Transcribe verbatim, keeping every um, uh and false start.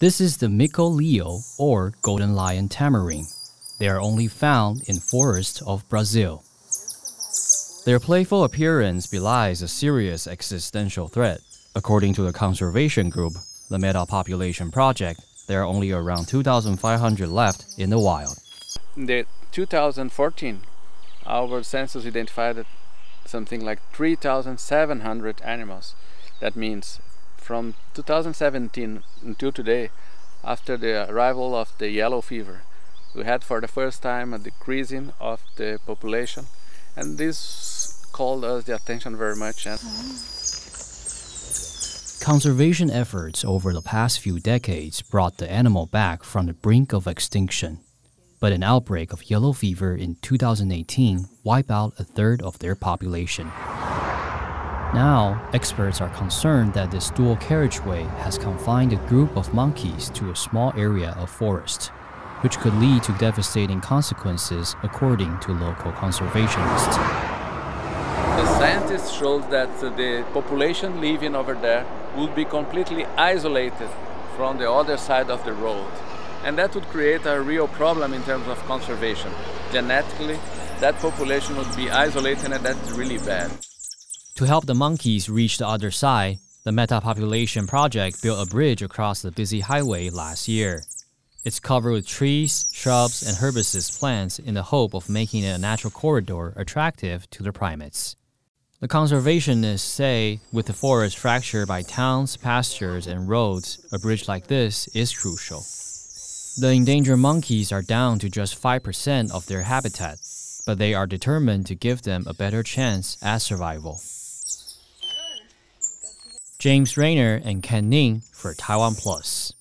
This is the Mico Leo or Golden Lion Tamarin. They are only found in forests of Brazil. Their playful appearance belies a serious existential threat. According to the conservation group, the Metapopulation Project, there are only around two thousand five hundred left in the wild. In the two thousand fourteen, our census identified something like three thousand seven hundred animals. That means from two thousand seventeen until today, after the arrival of the yellow fever, we had for the first time a decreasing of the population, and this called us the attention very much. And conservation efforts over the past few decades brought the animal back from the brink of extinction, but an outbreak of yellow fever in two thousand eighteen wiped out a third of their population. Now, experts are concerned that this dual carriageway has confined a group of monkeys to a small area of forest, which could lead to devastating consequences, according to local conservationists. The scientists showed that the population living over there would be completely isolated from the other side of the road, and that would create a real problem in terms of conservation. Genetically, that population would be isolated, and that's really bad. To help the monkeys reach the other side, the Metapopulation Project built a bridge across the busy highway last year. It's covered with trees, shrubs, and herbaceous plants in the hope of making it a natural corridor attractive to the primates. The conservationists say with the forest fractured by towns, pastures, and roads, a bridge like this is crucial. The endangered monkeys are down to just five percent of their habitat, but they are determined to give them a better chance at survival. James Reynor and Ken Ning for Taiwan Plus.